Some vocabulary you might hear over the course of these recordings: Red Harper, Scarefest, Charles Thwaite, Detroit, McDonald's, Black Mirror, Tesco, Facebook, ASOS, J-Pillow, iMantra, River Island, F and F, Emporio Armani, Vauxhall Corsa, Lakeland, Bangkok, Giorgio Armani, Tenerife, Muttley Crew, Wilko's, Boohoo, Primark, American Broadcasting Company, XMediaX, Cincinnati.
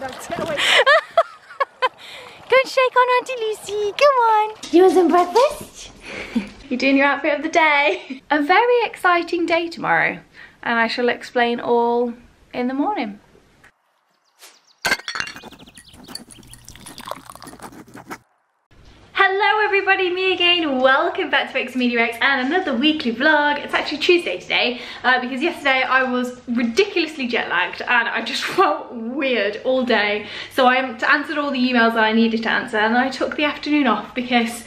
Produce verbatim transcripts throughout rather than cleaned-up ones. No, take it away. Don't shake on Auntie Lucy, come on. You want some breakfast? You're doing your outfit of the day. A very exciting day tomorrow, and I shall explain all in the morning. Hello everybody, me again. Welcome back to XMediaX and another weekly vlog. It's actually Tuesday today uh, because yesterday I was ridiculously jet lagged and I just felt weird all day. So I answered all the emails that I needed to answer and I took the afternoon off because,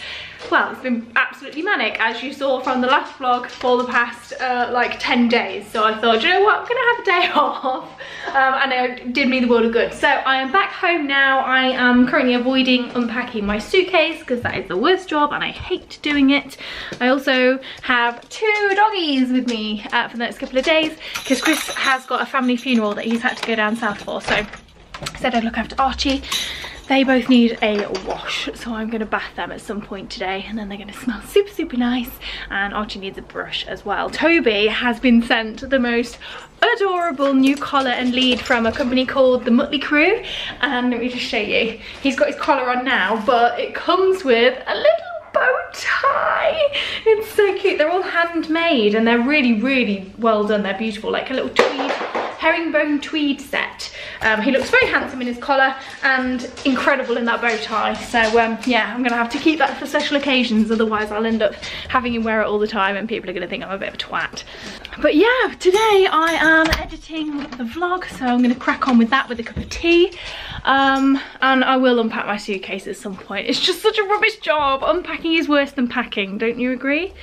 well, it's been absolutely manic as you saw from the last vlog for the past uh, like ten days. So I thought, you know what, I'm gonna have a day off um, and it did me the world of good. So I am back home now. I am currently avoiding unpacking my suitcase because that is the worst job and I hate doing it. I also have two doggies with me uh, for the next couple of days because Chris has got a family funeral that he's had to go down south for, so I said I'd look after Archie. They both need a wash, so I'm going to bath them at some point today and then they're going to smell super, super nice. And Archie needs a brush as well. Toby has been sent the most adorable new collar and lead from a company called the Muttley Crew. And let me just show you. He's got his collar on now, but it comes with a little bow tie. It's so cute. They're all handmade and they're really, really well done. They're beautiful, like a little tweed, herringbone tweed set. Um, he looks very handsome in his collar and incredible in that bow tie. So um, yeah, I'm gonna have to keep that for special occasions, otherwise I'll end up having him wear it all the time and people are gonna think I'm a bit of a twat. But yeah, today I am editing the vlog, so I'm gonna crack on with that with a cup of tea. Um, and I will unpack my suitcase at some point. It's just such a rubbish job. Unpacking is worse than packing, don't you agree?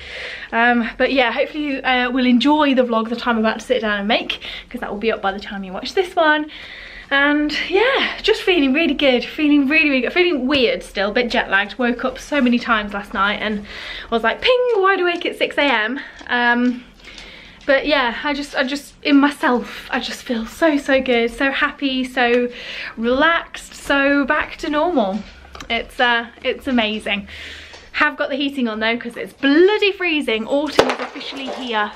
Um, but yeah, hopefully you uh, will enjoy the vlog that I'm about to sit down and make, because that will be up by the time you watch this one. And yeah, just feeling really good, feeling really, really good, feeling weird still, a bit jet lagged. Woke up so many times last night and was like, ping, wide awake at six a m Um, But yeah, I just, I just, in myself, I just feel so, so good, so happy, so relaxed, so back to normal. It's, uh, it's amazing. Have got the heating on though, because it's bloody freezing. Autumn is officially here.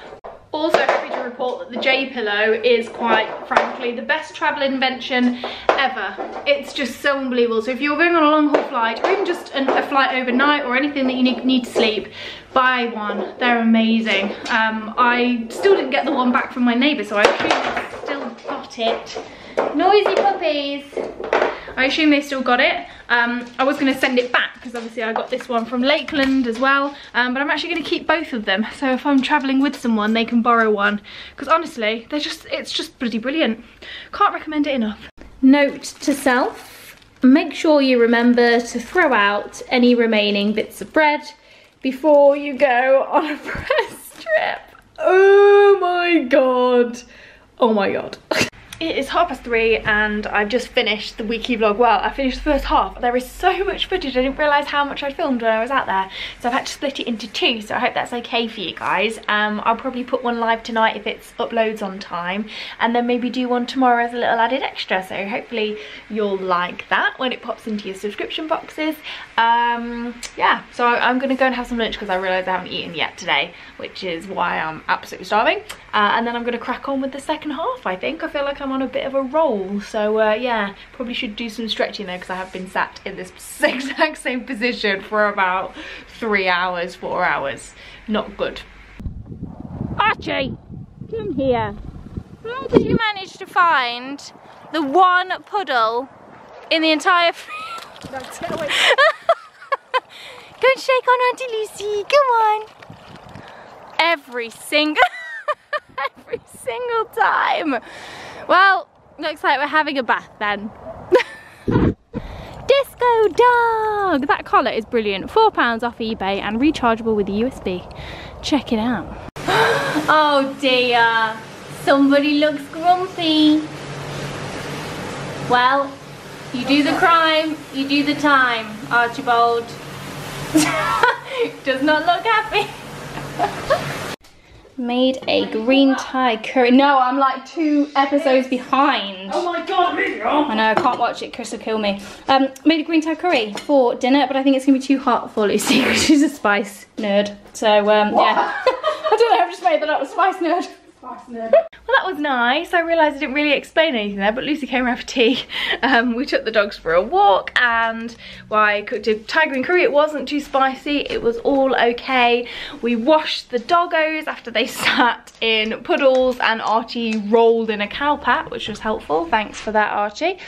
Also happy to report that the J-Pillow is, quite frankly, the best travel invention ever. It's just so unbelievable. So if you're going on a long haul flight, or even just an, a flight overnight, or anything that you need, need to sleep, buy one. They're amazing. Um, I still didn't get the one back from my neighbour, so I assume still got it. Noisy puppies! I assume they still got it. Um, I was going to send it back because obviously I got this one from Lakeland as well. Um, but I'm actually going to keep both of them. So if I'm travelling with someone, they can borrow one. Because honestly, they're just, it's just bloody brilliant. Can't recommend it enough. Note to self, make sure you remember to throw out any remaining bits of bread before you go on a press trip. Oh my God. Oh my God. It is half past three and I've just finished the weekly vlog. Well, I finished the first half. There is so much footage. I didn't realise how much I filmed when I was out there. So I've had to split it into two. So I hope that's okay for you guys. Um, I'll probably put one live tonight if it's uploads on time. And then maybe do one tomorrow as a little added extra. So hopefully you'll like that when it pops into your subscription boxes. Um, yeah, so I'm going to go and have some lunch because I realised I haven't eaten yet today, which is why I'm absolutely starving. Uh, and then I'm going to crack on with the second half, I think. I feel like I'm I'm on a bit of a roll, so uh, yeah, probably should do some stretching there because I have been sat in this exact same position for about three hours, four hours. Not good. Archie, come here. How did you manage to find the one puddle in the entire field? No, take it away. Don't shake on Auntie Lucy, come on. Every single, every single time. Well, looks like we're having a bath then. Disco dog! That collar is brilliant. four pounds off eBay and rechargeable with a U S B. Check it out. Oh dear. Somebody looks grumpy. Well, you do the crime, you do the time, Archibald. Does not look happy. Made a green Thai curry. No, I'm like two episodes behind. Oh my God, really? I know, I can't watch it. Chris will kill me. Um, made a green Thai curry for dinner, but I think it's going to be too hot for Lucy because she's a spice nerd. So, um, yeah. I don't know, I've just made that up, a spice nerd. Well, that was nice. I realised I didn't really explain anything there, but Lucy came around for tea. Um, we took the dogs for a walk, and well, I cooked a tiger and curry. It wasn't too spicy. It was all okay. We washed the doggos after they sat in puddles, and Archie rolled in a cow pat, which was helpful. Thanks for that, Archie.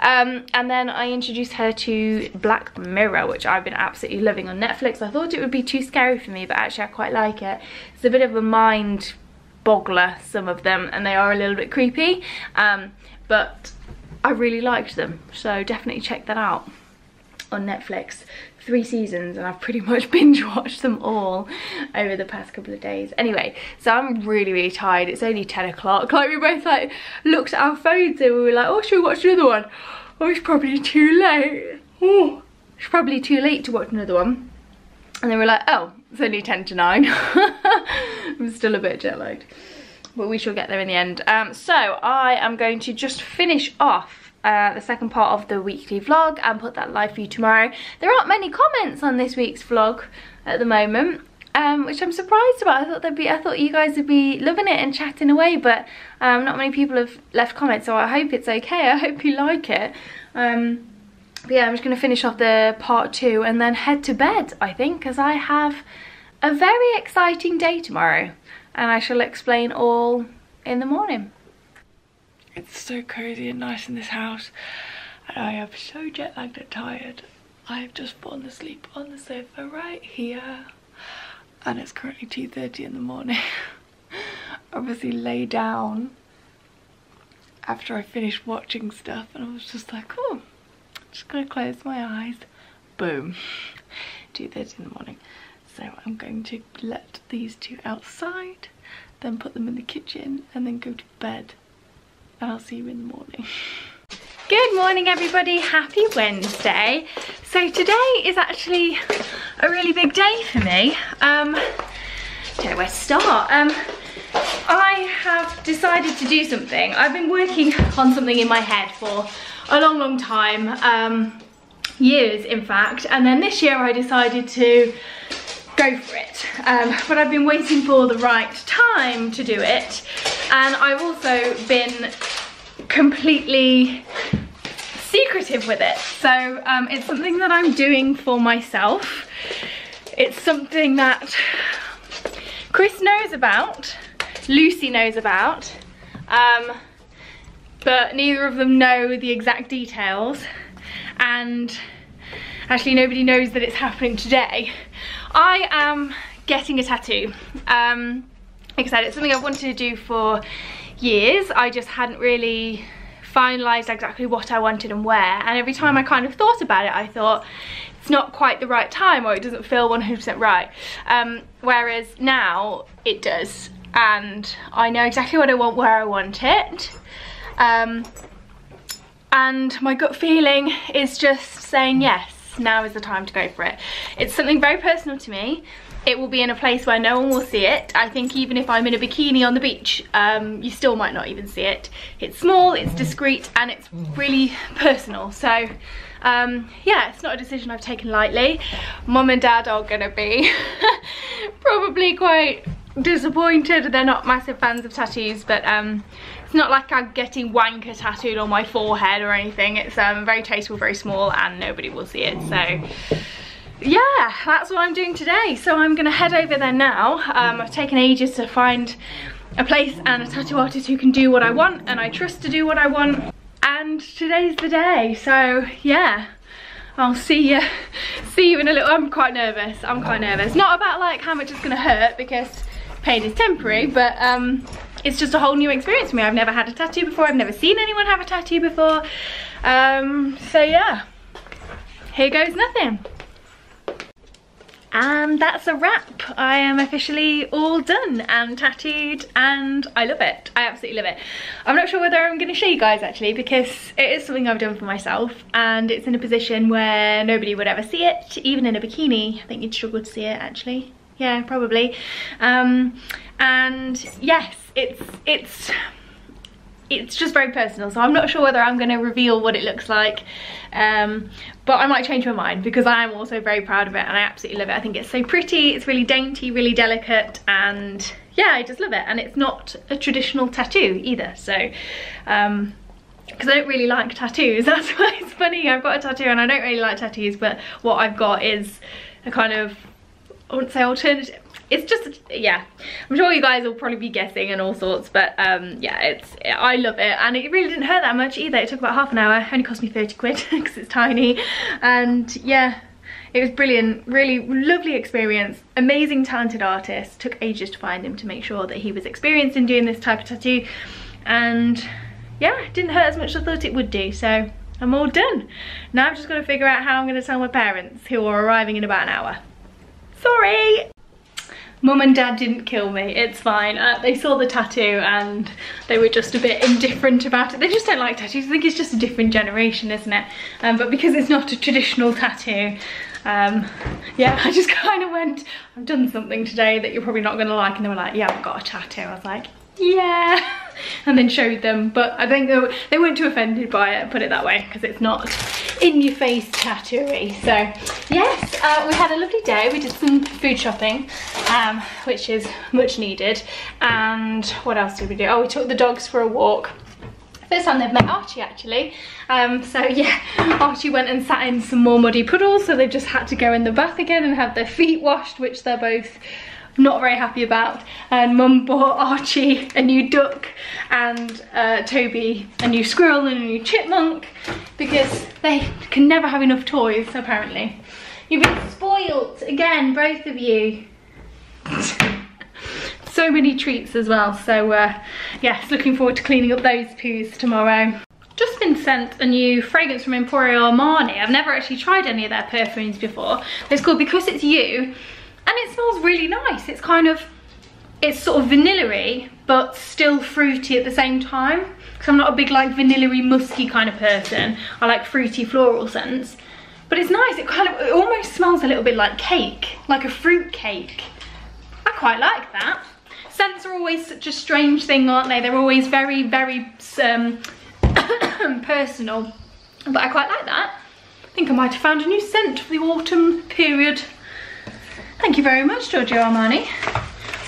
Um, and then I introduced her to Black Mirror, which I've been absolutely loving on Netflix. I thought it would be too scary for me, but actually I quite like it. It's a bit of a mind boggler, some of them, and they are a little bit creepy, um, but I really liked them, so definitely check that out on Netflix. Three seasons, and I've pretty much binge watched them all over the past couple of days. Anyway, so I'm really really tired. It's only ten o'clock. Like, we both like looked at our phones and we were like, oh, should we watch another one? Oh, it's probably too late. Oh, it's probably too late to watch another one. And then we're like, oh, it's only ten to nine. I'm still a bit jet lagged, but we shall get there in the end. Um, so I am going to just finish off uh, the second part of the weekly vlog and put that live for you tomorrow. There aren't many comments on this week's vlog at the moment, um, which I'm surprised about. I thought there'd be, I thought you guys would be loving it and chatting away, but um, not many people have left comments, so I hope it's okay. I hope you like it. Um, But yeah, I'm just going to finish off the part two and then head to bed, I think, because I have a very exciting day tomorrow, and I shall explain all in the morning. It's so cozy and nice in this house, and I am so jet lagged and tired. I have just fallen asleep on the sofa right here, and it's currently two thirty in the morning. Obviously lay down after I finished watching stuff, and I was just like, oh, just gonna close my eyes, boom, two thirty in the morning. So I'm going to let these two outside, then put them in the kitchen, and then go to bed, and I'll see you in the morning. Good morning, everybody. Happy Wednesday. So today is actually a really big day for me. um I don't know where to start. um I have decided to do something. I've been working on something in my head for a long, long time, um, years in fact, and then this year I decided to go for it. Um, but I've been waiting for the right time to do it, and I've also been completely secretive with it. So um, it's something that I'm doing for myself. It's something that Chris knows about, Lucy knows about, um, but neither of them know the exact details, and actually nobody knows that it's happening today. I am getting a tattoo. Um, like I said, it's something I've wanted to do for years. I just hadn't really finalised exactly what I wanted and where, and every time I kind of thought about it, I thought, it's not quite the right time, or it doesn't feel one hundred percent right. Um, whereas now it does, and I know exactly what I want, where I want it. Um, and my gut feeling is just saying yes, now is the time to go for it. It's something very personal to me. It will be in a place where no one will see it. I think even if I'm in a bikini on the beach, um, you still might not even see it. It's small, it's discreet, and it's really personal. So um, yeah, it's not a decision I've taken lightly. Mum and Dad are gonna be probably quite disappointed. They're not massive fans of tattoos, but um, it's not like I'm getting wanker tattooed on my forehead or anything. It's um, very tasteful, very small, and nobody will see it. So yeah, that's what I'm doing today. So I'm gonna head over there now. um, I've taken ages to find a place and a tattoo artist who can do what I want and I trust to do what I want, and today's the day. So yeah, I'll see you see you in a little. I'm quite nervous. I'm quite nervous not about like how much it's gonna hurt, because pain is temporary, but um it's just a whole new experience for me. I've never had a tattoo before. I've never seen anyone have a tattoo before. Um, so yeah, here goes nothing. And that's a wrap. I am officially all done and tattooed, and I love it. I absolutely love it. I'm not sure whether I'm going to show you guys actually, because it is something I've done for myself, and it's in a position where nobody would ever see it, even in a bikini. I think you'd struggle to see it actually. Yeah, probably. Um, and yes, it's it's it's just very personal, so I'm not sure whether I'm going to reveal what it looks like, um, but I might change my mind because I am also very proud of it and I absolutely love it. I think it's so pretty, it's really dainty, really delicate, and yeah, I just love it. And it's not a traditional tattoo either, so um, because I don't really like tattoos, that's why it's funny. I've got a tattoo and I don't really like tattoos, but what I've got is a kind of, I wouldn't say alternative, it's just, yeah, I'm sure you guys will probably be guessing and all sorts, but um, yeah, it's, I love it, and it really didn't hurt that much either. It took about half an hour, only cost me thirty quid because it's tiny, and yeah, it was brilliant, really lovely experience, amazing talented artist, took ages to find him to make sure that he was experienced in doing this type of tattoo, and yeah, it didn't hurt as much as I thought it would do, so I'm all done. Now I've just got to figure out how I'm going to tell my parents, who are arriving in about an hour. Sorry! Mum and Dad didn't kill me, it's fine. Uh, they saw the tattoo and they were just a bit indifferent about it. They just don't like tattoos. I think it's just a different generation, isn't it? Um, but because it's not a traditional tattoo, um, yeah, I just kind of went, I've done something today that you're probably not going to like. And they were like, yeah, I've got a tattoo. I was like, yeah. And then showed them. But I think they, were, they weren't too offended by it, put it that way, because it's not in your face tattooy. So yes, uh, we had a lovely day. We did some food shopping, um, which is much needed. And what else did we do? Oh, we took the dogs for a walk. First time they've met Archie, actually. Um, so yeah, Archie went and sat in some more muddy puddles, so they've just had to go in the bath again and have their feet washed, which they're both not very happy about. And Mum bought Archie a new duck and uh, Toby a new squirrel and a new chipmunk, because they can never have enough toys, apparently. You've been spoilt again, both of you. So many treats as well, so uh, yes, looking forward to cleaning up those poos tomorrow. Just been sent a new fragrance from Emporio Armani. I've never actually tried any of their perfumes before. It's called Because It's You. And it smells really nice. It's kind of, it's sort of vanilla-y, but still fruity at the same time. Because I'm not a big like vanilla-y, musky kind of person. I like fruity floral scents. But it's nice. It kind of, it almost smells a little bit like cake, like a fruit cake. I quite like that. Scents are always such a strange thing, aren't they? They're always very, very um, personal. But I quite like that. I think I might have found a new scent for the autumn period. Thank you very much, Giorgio Armani.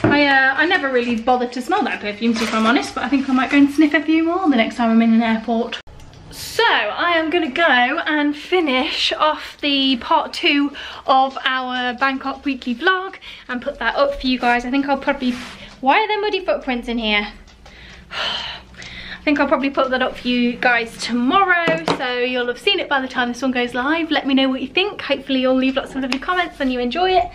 I uh, I never really bothered to smell that perfume, if I'm honest, but I think I might go and sniff a few more the next time I'm in an airport. So I am gonna go and finish off the part two of our Bangkok weekly vlog and put that up for you guys. I think I'll probably, why are there muddy footprints in here? I think I'll probably put that up for you guys tomorrow, so you'll have seen it by the time this one goes live. Let me know what you think. Hopefully you'll leave lots of lovely comments and you enjoy it.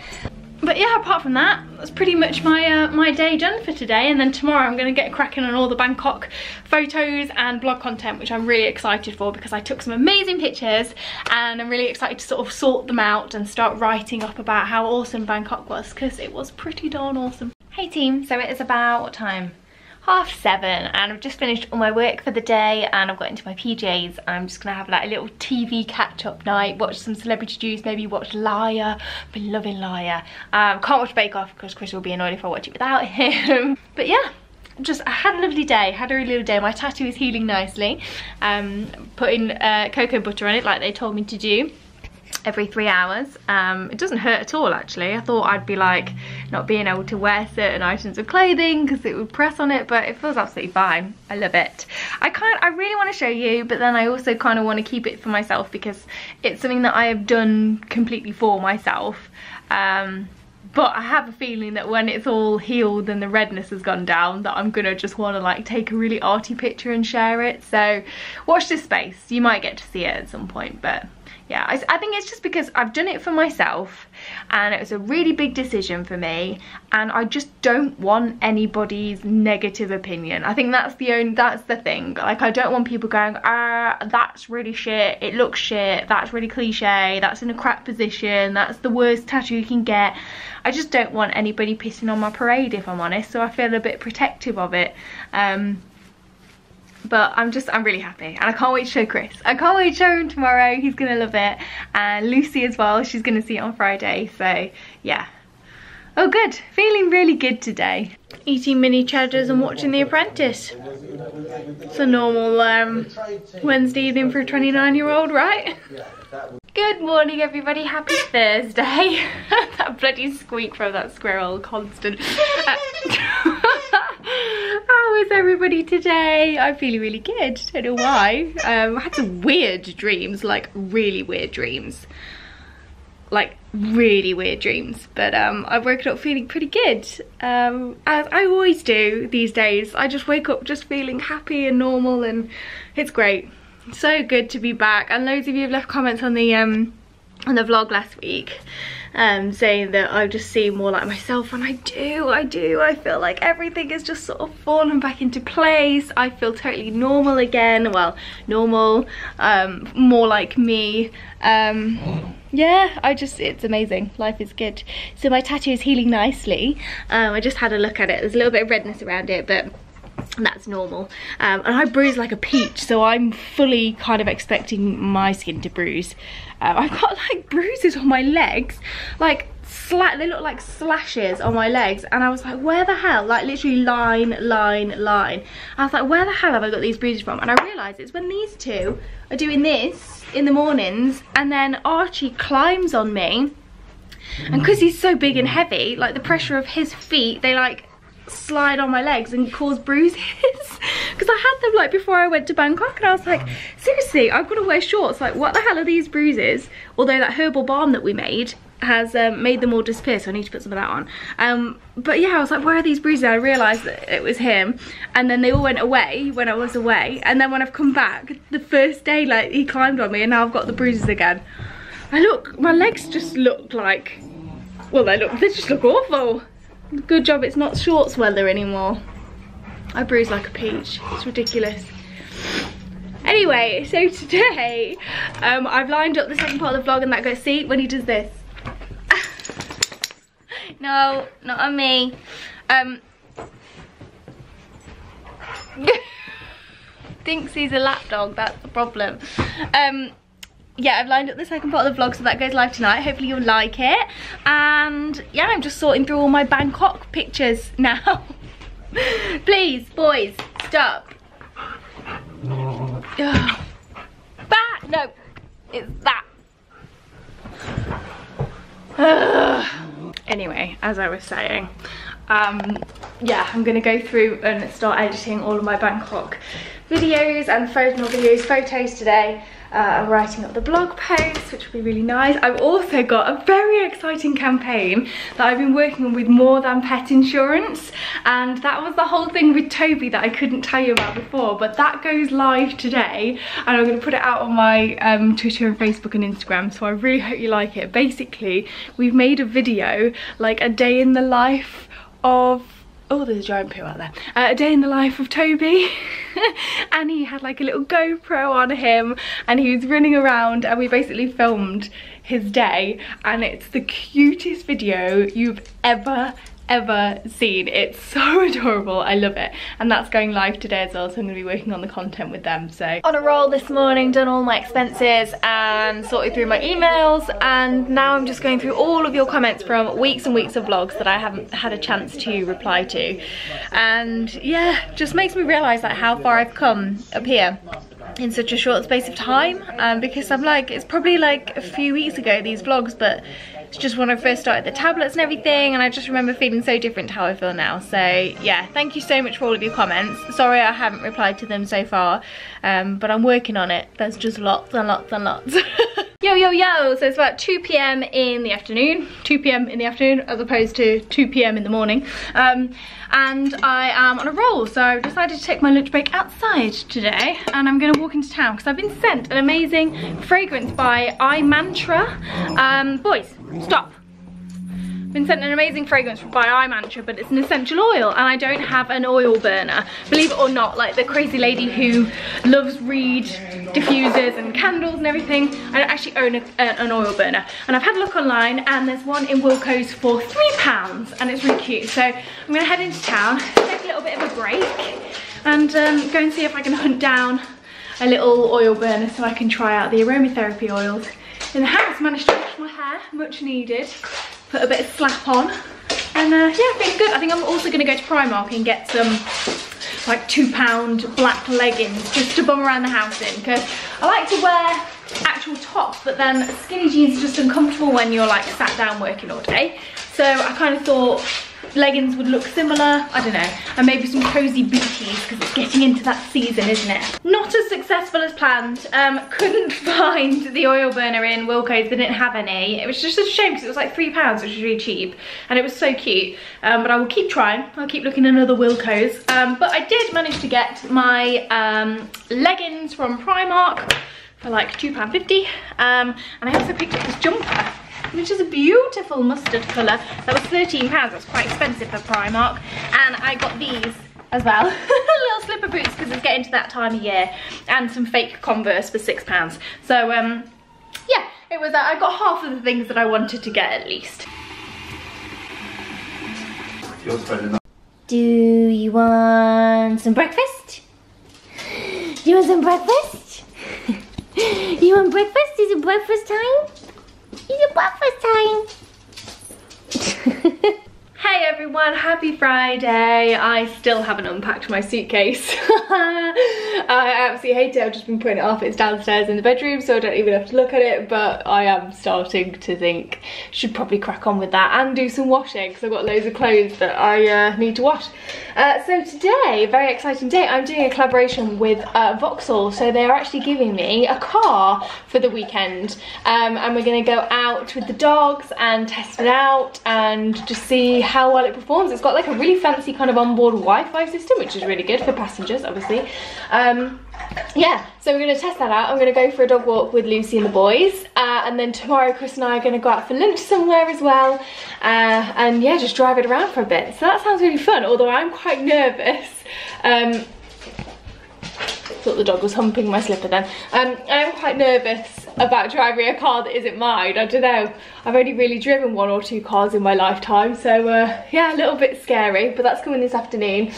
But yeah, apart from that, that's pretty much my uh, my day done for today. And then tomorrow I'm going to get cracking on all the Bangkok photos and blog content, which I'm really excited for, because I took some amazing pictures and I'm really excited to sort of sort them out and start writing up about how awesome Bangkok was, because it was pretty darn awesome. Hey team, so it is about what time? Half seven, and I've just finished all my work for the day and I've got into my P Js. I'm just gonna have like a little T V catch-up night, watch some Celebrity Juice, maybe watch Liar. I've been loving Liar. Um, can't watch Bake Off because Chris will be annoyed if I watch it without him. But yeah, just I had a lovely day, had a really lovely day. My tattoo is healing nicely. Um, putting uh, cocoa butter on it like they told me to do every three hours. Um, it doesn't hurt at all, actually. I thought I'd be like not being able to wear certain items of clothing because it would press on it, but it feels absolutely fine. I love it. I can't, I really want to show you, but then I also kind of want to keep it for myself because it's something that I have done completely for myself. Um, but I have a feeling that when it's all healed and the redness has gone down, that I'm gonna just want to like take a really arty picture and share it. So watch this space. You might get to see it at some point, but yeah, I, I think it's just because I've done it for myself and it was a really big decision for me, and I just don't want anybody's negative opinion. I think that's the only, that's the thing. Like, I don't want people going, ah, that's really shit, it looks shit, that's really cliche, that's in a crap position, that's the worst tattoo you can get. I just don't want anybody pissing on my parade, if I'm honest, so I feel a bit protective of it. Um, But I'm just, I'm really happy, and I can't wait to show Chris. I can't wait to show him tomorrow, he's gonna love it. And Lucy as well, she's gonna see it on Friday, so yeah. Oh good, feeling really good today. Eating mini cheddars and watching The Apprentice. It's a normal um, Wednesday evening for a twenty-nine year old, right? Good morning everybody, happy Thursday. That bloody squeak from that squirrel, constant. Uh, How is everybody today? I'm feeling really good, don't know why. Um, I had some weird dreams, like really weird dreams. Like really weird dreams, but um, I've woken up feeling pretty good. Um, as I always do these days, I just wake up just feeling happy and normal and it's great. So good to be back, and loads of you have left comments on the um on the vlog last week um saying that I just seem more like myself, and I do I do I feel like everything is just sort of fallen back into place. I feel totally normal again, well normal, um more like me. um yeah I just, it's amazing, life is good. So my tattoo is healing nicely. um I just had a look at it, there's a little bit of redness around it, but that's normal. Um, and I bruise like a peach, so I'm fully kind of expecting my skin to bruise. Um, I've got like bruises on my legs, like sla they look like slashes on my legs, and I was like, where the hell, like literally line, line, line. I was like, where the hell have I got these bruises from? And I realised it's when these two are doing this in the mornings, and then Archie climbs on me, and because he's so big and heavy, like the pressure of his feet, they like slide on my legs and cause bruises. Because I had them like before I went to Bangkok, and I was like, seriously, I've got to wear shorts, like what the hell are these bruises? Although that herbal balm that we made has um, made them all disappear, so I need to put some of that on. Um, but yeah, I was like, where are these bruises? And I realised that it was him, and then they all went away when I was away, and then when I've come back the first day, like he climbed on me, and now I've got the bruises again. I look, my legs just look like, well they look, they just look awful. Good job it's not shorts weather anymore. I bruise like a peach, it's ridiculous. Anyway, so today um, I've lined up the second part of the vlog, and that goes, see when he does this. No, not on me. Um, thinks he's a lap dog, that's the problem. Um, yeah, I've lined up the second part of the vlog, so that goes live tonight. Hopefully you'll like it. And yeah, I'm just sorting through all my Bangkok pictures now. Please, boys, stop. That, no, it's that. Ugh. Anyway, as I was saying, um, yeah, I'm gonna go through and start editing all of my Bangkok videos and photo videos, photos today. Uh, I'm writing up the blog post, which will be really nice. I've also got a very exciting campaign that I've been working on with More Than Pet Insurance, and that was the whole thing with Toby that I couldn't tell you about before, but that goes live today, and I'm going to put it out on my um, Twitter and Facebook and Instagram, so I really hope you like it. Basically, we've made a video, like a day in the life of... oh, there's a giant poo out there. Uh, a day in the life of Toby. And he had like a little GoPro on him, and he was running around, and we basically filmed his day, and it's the cutest video you've ever, ever seen. It's so adorable, I love it. And that's going live today as well, so I'm gonna be working on the content with them, so. On a roll this morning, done all my expenses and sorted through my emails, and now I'm just going through all of your comments from weeks and weeks of vlogs that I haven't had a chance to reply to. And yeah, just makes me realise like how far I've come up here in such a short space of time, um, because I'm like, it's probably like a few weeks ago these vlogs, but it's just when I first started the tablets and everything, and I just remember feeling so different to how I feel now. So yeah, thank you so much for all of your comments. Sorry I haven't replied to them so far, um, but I'm working on it. There's just lots and lots and lots. Yo, yo, yo, so it's about two p m in the afternoon, two p m in the afternoon as opposed to two p m in the morning, um, and I am on a roll, so I've decided to take my lunch break outside today, and I'm going to walk into town because I've been sent an amazing fragrance by iMantra. Um, boys, stop. Been sent an amazing fragrance by iMantra, but it's an essential oil, and I don't have an oil burner, believe it or not. Like the crazy lady who loves Reed diffusers and candles and everything, I don't actually own a, a, an oil burner, and I've had a look online, and there's one in Wilko's for three pounds, and it's really cute. So I'm gonna head into town, take a little bit of a break, and um, go and see if I can hunt down a little oil burner so I can try out the aromatherapy oils in the house. Managed to wash my hair, much needed. Put a bit of slap on, And uh, yeah, it's been good. I think I'm also going to go to Primark and get some like two pound black leggings just to bum around the house in, because I like to wear actual tops, but then skinny jeans are just uncomfortable when you're like sat down working all day. So I kind of thought leggings would look similar, I don't know, and maybe some cozy booties, because it's getting into that season, isn't it? Not as successful as planned. Um couldn't find the oil burner in Wilko's. They didn't have any. It was just a shame because it was like three pounds, which was really cheap, and it was so cute. Um but I will keep trying. I'll keep looking at another Wilko's. Um but I did manage to get my um leggings from Primark for like two pounds fifty. Um and I also picked up this jumper, which is a beautiful mustard colour. That was thirteen pounds, that's quite expensive for Primark. And I got these as well, little slipper boots, because it's getting to that time of year, and some fake Converse for six pounds. So um, yeah, it was. Uh, I got half of the things that I wanted to get, at least. Do you want some breakfast? Do you want some breakfast? You want breakfast? Is it breakfast time? It's breakfast time. Hey everyone, happy Friday. I still haven't unpacked my suitcase. I absolutely hate it. I've just been putting it off. It's downstairs in the bedroom, so I don't even have to look at it, but I am starting to think should probably crack on with that and do some washing, because I've got loads of clothes that I uh, need to wash. Uh, so today, very exciting day, I'm doing a collaboration with uh, Vauxhall, so they're actually giving me a car for the weekend, um, and we're going to go out with the dogs and test it out and just see how well it performs. It's got like a really fancy kind of onboard Wi-Fi system, which is really good for passengers, obviously. Um, yeah, so we're going to test that out. I'm going to go for a dog walk with Lucy and the boys, uh, and then tomorrow Chris and I are going to go out for lunch somewhere as well, uh, and yeah, just drive it around for a bit. So that sounds really fun, although I'm quite nervous. Um, thought the dog was humping my slipper then. Um, I am quite nervous about driving a car that isn't mine. I don't know. I've only really driven one or two cars in my lifetime, so uh, yeah, a little bit scary, but that's coming this afternoon.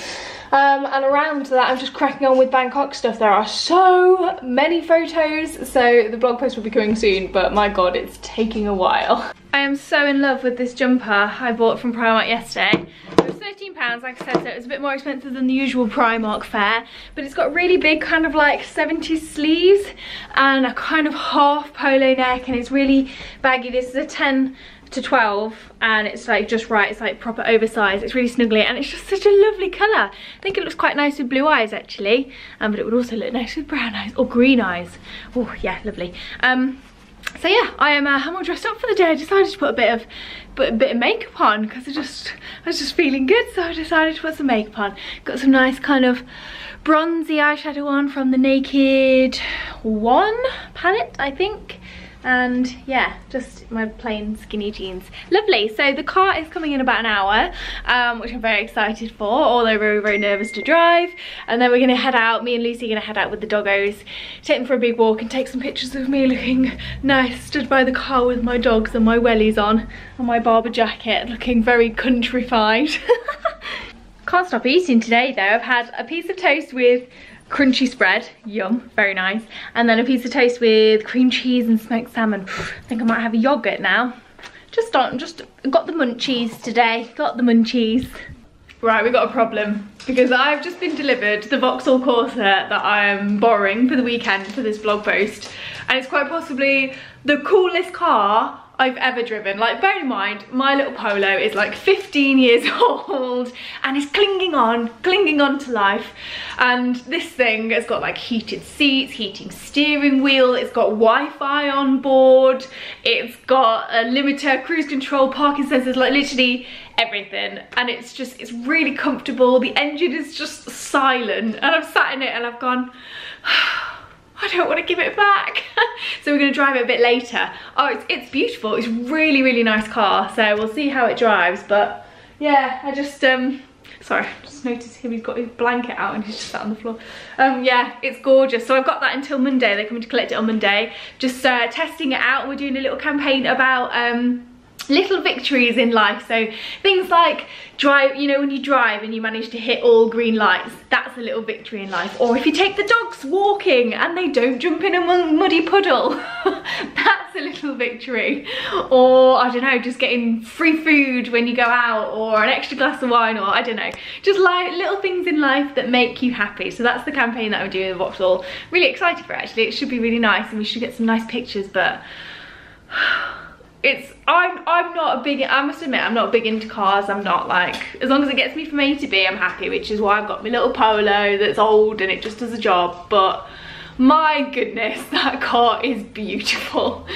Um, and around that, I'm just cracking on with Bangkok stuff. There are so many photos, so the blog post will be coming soon, but my god, it's taking a while. I am so in love with this jumper I bought from Primark yesterday. It was thirteen pounds, like I said, so it was a bit more expensive than the usual Primark fare, but it's got really big kind of like seventies sleeves and a kind of half polo neck, and it's really baggy. This is a ten to twelve, and it's like just right. It's like proper oversized. It's really snuggly, and it's just such a lovely colour. I think it looks quite nice with blue eyes actually, um, but it would also look nice with brown eyes or green eyes. Oh yeah, lovely. Um, so yeah, I am. Uh, I'm all dressed up for the day. I decided to put a bit of, put a bit of makeup on, because I just, I was just feeling good, so I decided to put some makeup on. Got some nice kind of bronzy eyeshadow on from the Naked One palette, I think. And yeah, just my plain skinny jeans. Lovely. So the car is coming in about an hour, um, which I'm very excited for, although we're very nervous to drive. And then we're going to head out. Me and Lucy are going to head out with the doggos, take them for a big walk, and take some pictures of me looking nice, stood by the car with my dogs and my wellies on and my barber jacket, looking very countrified. Can't stop eating today though. I've had a piece of toast with crunchy spread, yum, very nice, and then a piece of toast with cream cheese and smoked salmon. I think I might have a yogurt now. Just on, just got the munchies today, got the munchies. Right, we've got a problem, because I've just been delivered the Vauxhall Corsa that I'm borrowing for the weekend for this blog post, and it's quite possibly the coolest car I've ever driven. Like, bear in mind, my little Polo is like fifteen years old and is clinging on, clinging on to life. And this thing has got like heated seats, heating steering wheel, it's got Wi-Fi on board, it's got a limiter, cruise control, parking sensors, like literally everything. And it's just, it's really comfortable. The engine is just silent, and I've sat in it and I've gone, I don't want to give it back. So we're going to drive it a bit later. Oh, it's, it's beautiful. It's really, really nice car. So we'll see how it drives. But yeah, I just, um, sorry, just noticed him. He's got his blanket out and he's just sat on the floor. Um, yeah, it's gorgeous. So I've got that until Monday. They're coming to collect it on Monday. Just uh, testing it out. We're doing a little campaign about um, little victories in life. So things like drive, you know, when you drive and you manage to hit all green lights, that's a little victory in life. Or if you take the dogs walking and they don't jump in a muddy puddle, that's a little financial victory, or I don't know, just getting free food when you go out, or an extra glass of wine, or I don't know, just like little things in life that make you happy. So that's the campaign that I'm doing in Vauxhall. Really excited for it, actually. It should be really nice and we should get some nice pictures, but it's I'm I'm not a big I must admit I'm not big into cars. I'm not like, as long as it gets me from A to B I'm happy, which is why I've got my little Polo that's old and it just does a job. But my goodness, that car is beautiful.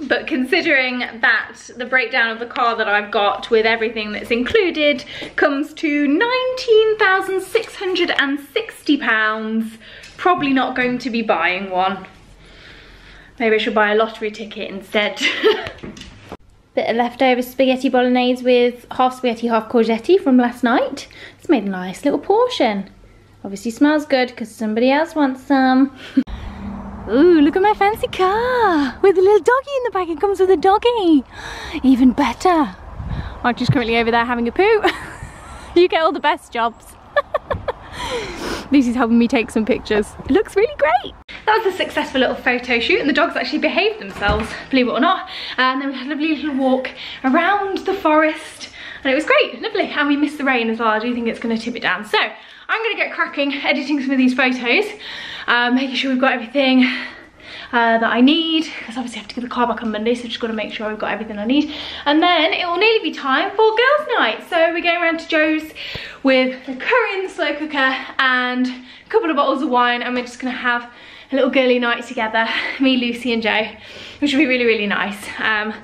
But considering that the breakdown of the car that I've got with everything that's included comes to nineteen thousand six hundred and sixty pounds, probably not going to be buying one. Maybe I should buy a lottery ticket instead. Bit of leftover spaghetti bolognese with half spaghetti, half courgette from last night. It's made a nice little portion. Obviously smells good because somebody else wants some. Ooh, look at my fancy car with a little doggy in the back. It comes with a doggy. Even better. I'm just currently over there having a poo. You get all the best jobs. Lucy's helping me take some pictures. It looks really great. That was a successful little photo shoot, and the dogs actually behaved themselves, believe it or not. And then we had a lovely little walk around the forest, and it was great, lovely. And we missed the rain as well. I do think it's going to tip it down. So I'm going to get cracking editing some of these photos, um, making sure we've got everything uh, that I need, because obviously I have to get the car back on Monday, so I've just got to make sure I've got everything I need. And then it will nearly be time for girls' night. So we're going around to Joe's with the curry in the slow cooker and a couple of bottles of wine, and we're just going to have a little girly night together, me, Lucy and Joe, which will be really, really nice. Um,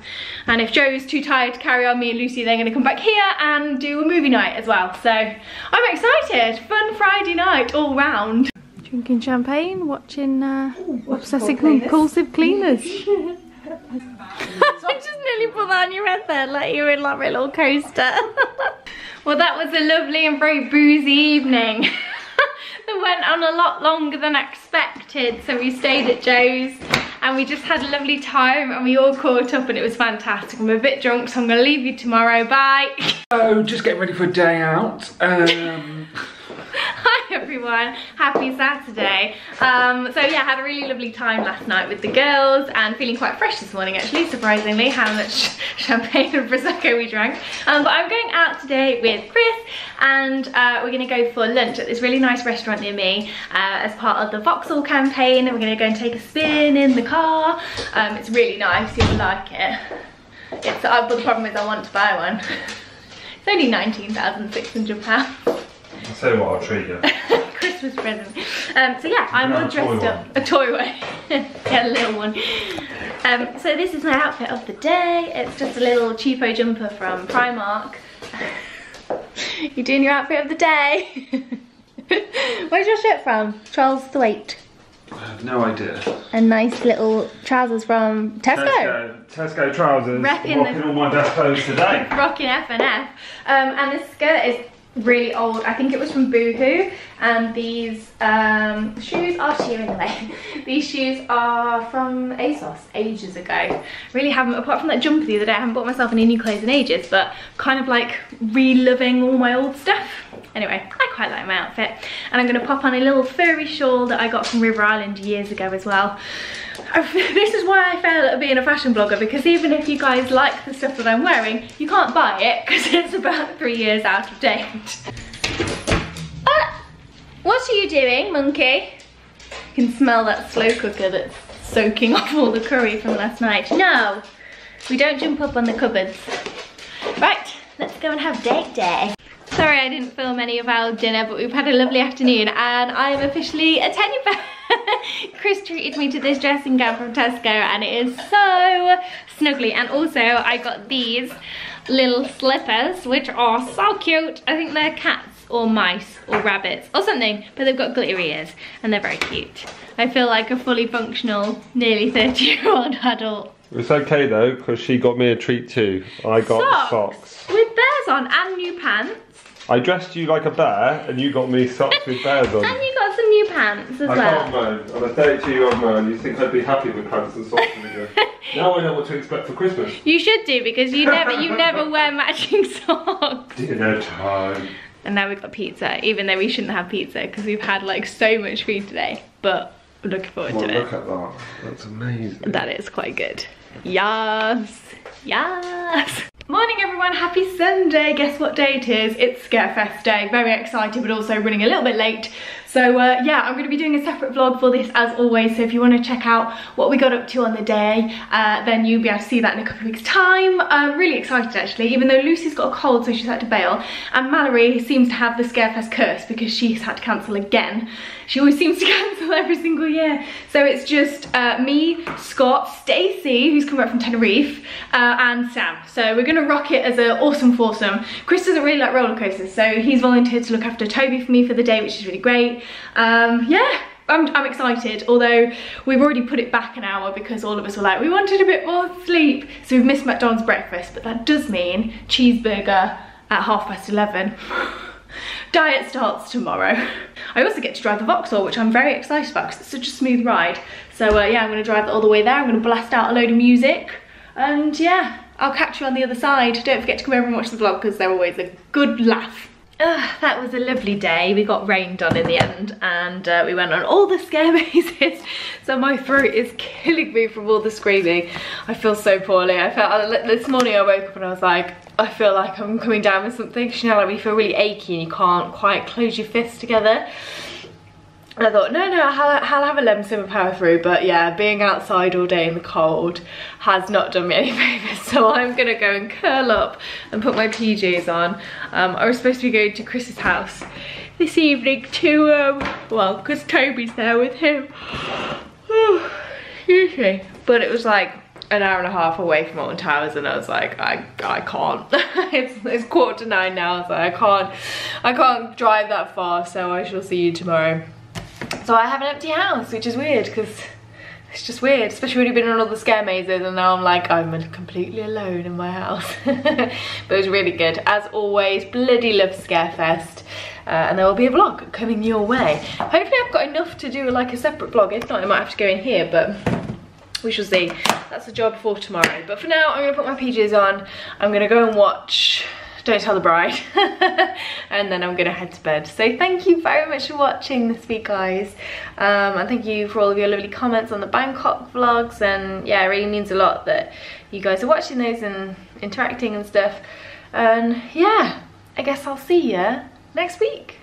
and if Joe's too tired to carry on, me and Lucy, they're gonna come back here and do a movie night as well. So I'm excited, fun Friday night all round. Drinking champagne, watching uh, Ooh, watch Obsessive Compulsive Cleaners. Cleaners. I just nearly put that on your head there, like you were in like my little coaster. Well, that was a lovely and very boozy evening. It went on a lot longer than expected, so we stayed at Joe's and we just had a lovely time and we all caught up and it was fantastic. I'm a bit drunk, so I'm gonna leave you tomorrow. Bye. Oh, just getting ready for a day out. Um hi everyone, happy Saturday. Um so yeah, I had a really lovely time last night with the girls and feeling quite fresh this morning, actually, surprisingly how much champagne and prosecco we drank. Um but I'm going out today with Chris and uh we're gonna go for lunch at this really nice restaurant near me uh, as part of the Vauxhall campaign, and we're gonna go and take a spin in the car. Um it's really nice, you'll like it. It's uh, but the problem is I want to buy one. It's only nineteen thousand six hundred pounds. I'll tell you what, I'll treat you. Christmas present. Um, so yeah, I'm all dressed up. A toy one. Yeah, a little one. Um, so this is my outfit of the day. It's just a little cheapo jumper from Primark. You're doing your outfit of the day. Where's your shirt from? Charles Thwaite. I have no idea. And nice little trousers from Tesco. Tesco, Tesco trousers. Rocking all my best clothes today. Rocking F and F. Um, and this skirt is really old, I think it was from Boohoo, and these um shoes are sheer in the way. These shoes are from ASOS ages ago. Really haven't, apart from that jumper the other day, I haven't bought myself any new clothes in ages, but kind of like re-loving all my old stuff. Anyway, I quite like my outfit, and I'm going to pop on a little furry shawl that I got from River Island years ago as well. This is why I fail at being a fashion blogger, because even if you guys like the stuff that I'm wearing, you can't buy it because it's about three years out of date. Ah, what are you doing, monkey? You can smell that slow cooker that's soaking off all the curry from last night. No, we don't jump up on the cupboards. Right, let's go and have date day. Sorry I didn't film any of our dinner, but we've had a lovely afternoon and I am officially a teddy bear. Chris treated me to this dressing gown from Tesco and it is so snuggly, and also I got these little slippers which are so cute. I think they're cats or mice or rabbits or something, but they've got glittery ears and they're very cute. I feel like a fully functional nearly thirty year old adult. It's okay though, because she got me a treat too. I got socks, socks. With bears on and new pants. I dressed you like a bear and you got me socks with bears on. And you got some new pants as well. I can't moan. I'm a thirty-two year old man. You think I'd be happy with pants and socks in the go. Now I know what to expect for Christmas. You should do, because you never you never wear matching socks. Dinner time. And now we've got pizza, even though we shouldn't have pizza because we've had like so much food today. But looking forward well, to look it. Look at that. That's amazing. That is quite good. Yes. Yes. Morning everyone, happy Sunday. Guess what day it is? It's Scarefest day. Very excited, but also running a little bit late. So uh, yeah, I'm gonna be doing a separate vlog for this as always. So if you wanna check out what we got up to on the day, uh, then you'll be able to see that in a couple of weeks time. I'm really excited actually, even though Lucy's got a cold, so she's had to bail. And Mallory seems to have the Scarefest curse because she's had to cancel again. She always seems to cancel every single year. So it's just uh, me, Scott, Stacey, who's come back from Tenerife, uh, and Sam. So we're gonna rock it as an awesome foursome. Chris doesn't really like roller coasters, so he's volunteered to look after Toby for me for the day, which is really great. Um, yeah, I'm, I'm excited, although we've already put it back an hour because all of us were like, we wanted a bit more sleep. So we've missed McDonald's breakfast, but that does mean cheeseburger at half past eleven. Diet starts tomorrow. I also get to drive the Vauxhall, which I'm very excited about because it's such a smooth ride. So uh, yeah, I'm gonna drive that all the way there. I'm gonna blast out a load of music and yeah. I'll catch you on the other side. Don't forget to come over and watch the vlog because they're always a good laugh. Ugh, that was a lovely day. We got rained on in the end and uh, we went on all the scare mazes. So my throat is killing me from all the screaming. I feel so poorly. I felt, this morning I woke up and I was like, I feel like I'm coming down with something. You know, like when you feel really achy and you can't quite close your fists together. And I thought, no, no, I'll, I'll have a lemon sip and power through. But yeah, being outside all day in the cold has not done me any favours. So I'm going to go and curl up and put my P Js on. Um, I was supposed to be going to Chris's house this evening to, um, well, because Toby's there with him. Excuse me. But it was like an hour and a half away from Alton Towers and I was like, I, I can't. it's, it's quarter to nine now, so I can't, I can't drive that far. So I shall see you tomorrow. So I have an empty house, which is weird because it's just weird, especially when you've been on all the scare mazes and now I'm like, I'm completely alone in my house. But it was really good. As always, bloody love Scarefest. Uh, and there will be a vlog coming your way. Hopefully I've got enough to do like a separate vlog. If not, I might have to go in here, but we shall see. That's the job for tomorrow. But for now, I'm going to put my P Js on. I'm going to go and watch Don't Tell the Bride. And then I'm gonna head to bed. So thank you very much for watching this week, guys. Um, and thank you for all of your lovely comments on the Bangkok vlogs. And yeah, it really means a lot that you guys are watching those and interacting and stuff. And yeah, I guess I'll see you next week.